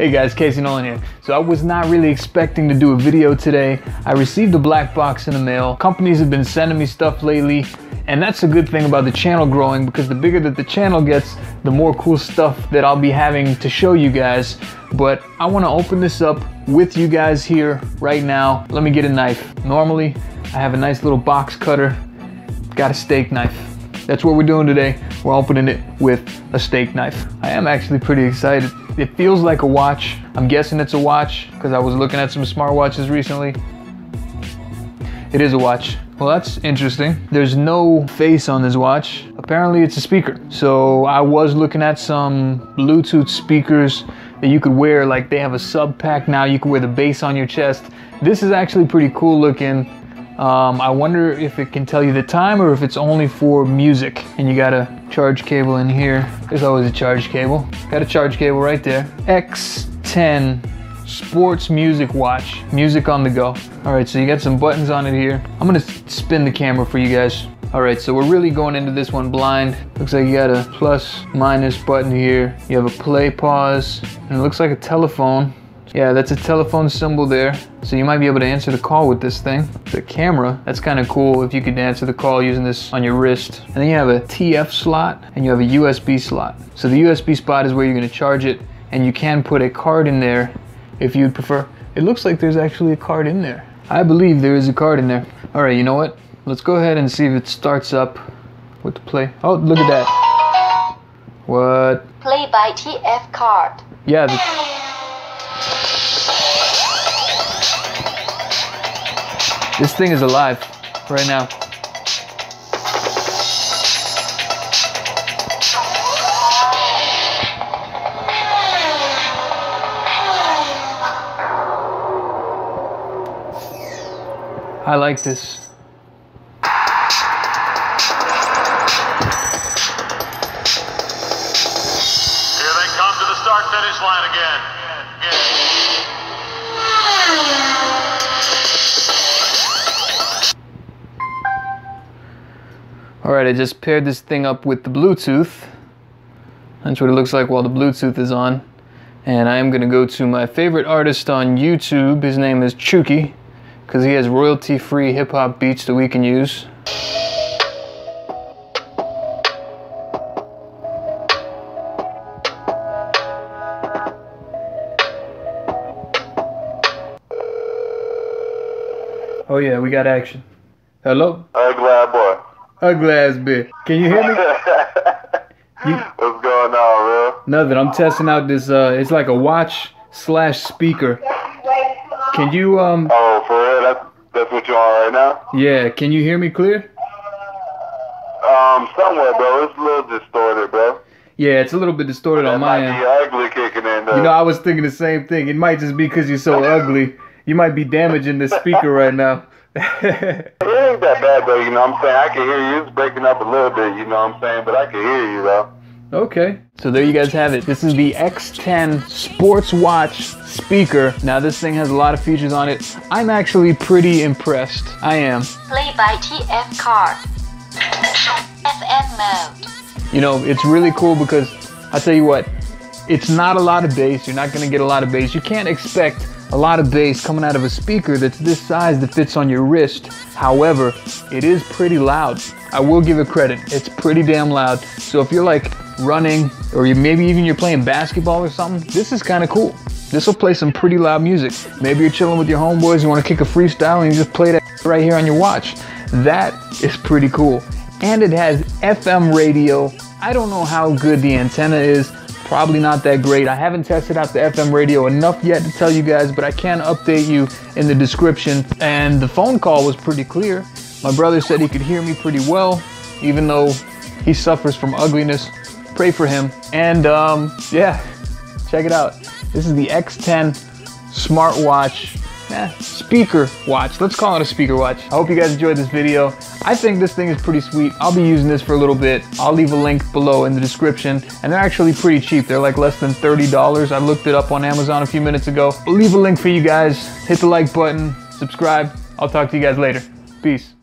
Hey guys, Casey Nolan here. So I was not really expecting to do a video today. I received a black box in the mail. Companies have been sending me stuff lately, and that's a good thing about the channel growing, because the bigger that the channel gets, the more cool stuff that I'll be having to show you guys. But I want to open this up with you guys here right now. Let me get a knife. Normally, I have a nice little box cutter. Got a steak knife. That's what we're doing today. We're opening it with a steak knife. I am actually pretty excited. It feels like a watch. I'm guessing it's a watch because I was looking at some smartwatches recently. It is a watch. Well, that's interesting. There's no face on this watch. Apparently it's a speaker. So I was looking at some Bluetooth speakers that you could wear, like they have a sub pack now. You can wear the base on your chest. This is actually pretty cool looking. I wonder if it can tell you the time or if it's only for music. And you got a charge cable in here. There's always a charge cable. Got a charge cable right there. X10 Sports Music Watch. Music on the go. All right, so you got some buttons on it here. I'm gonna spin the camera for you guys. All right, so we're really going into this one blind. Looks like you got a plus minus button here. You have a play pause, and it looks like a telephone. Yeah, that's a telephone symbol there. So you might be able to answer the call with this thing. The camera, that's kind of cool if you could answer the call using this on your wrist. And then you have a TF slot and you have a USB slot. So the USB spot is where you're gonna charge it, and you can put a card in there if you'd prefer. It looks like there's actually a card in there. I believe there is a card in there. All right, you know what? Let's go ahead and see if it starts up with the play. Oh, look at that. What? Play by TF card. Yeah. This thing is alive right now. I like this. Here they come to the start-finish line again. All right, I just paired this thing up with the Bluetooth. That's what it looks like while the Bluetooth is on. And I'm gonna go to my favorite artist on YouTube. His name is Chuki, because he has royalty-free hip-hop beats that we can use. Oh yeah, we got action. Hello? Glass beer. Can you hear me? What's going on, bro? Nothing. I'm testing out this. It's like a watch slash speaker. Can you Oh, for real? That's what you are right now. Yeah. Can you hear me clear? Somewhat, bro. It's a little distorted, bro. Yeah, it's a little bit distorted on my end. Ugly kicking in, though. You know, I was thinking the same thing. It might just be because you're so ugly. You might be damaging this speaker right now. It ain't that bad, though, you know what I'm saying? I can hear you. It's breaking up a little bit, you know what I'm saying? But I can hear you, though. Okay. So there you guys have it. This is the X10 Sports Watch speaker. Now, this thing has a lot of features on it. I'm actually pretty impressed. I am. Play by TF card. FM mode. You know, it's really cool because, I'll tell you what, it's not a lot of bass. You're not going to get a lot of bass. You can't expect a lot of bass coming out of a speaker that's this size that fits on your wrist. However, it is pretty loud. I will give it credit. It's pretty damn loud. So if you're like running, or maybe even you're playing basketball or something, this is kind of cool. This will play some pretty loud music. Maybe you're chilling with your homeboys, you want to kick a freestyle, and you just play that right here on your watch. That is pretty cool. And it has FM radio. I don't know how good the antenna is. Probably not that great. I haven't tested out the FM radio enough yet to tell you guys, but I can update you in the description. And the phone call was pretty clear. My brother said he could hear me pretty well, even though he suffers from ugliness. Pray for him. And yeah, check it out. This is the X10 smartwatch. Speaker watch. Let's call it a speaker watch. I hope you guys enjoyed this video. I think this thing is pretty sweet. I'll be using this for a little bit. I'll leave a link below in the description. And they're actually pretty cheap. They're like less than $30. I looked it up on Amazon a few minutes ago. I'll leave a link for you guys. Hit the like button, subscribe. I'll talk to you guys later. Peace.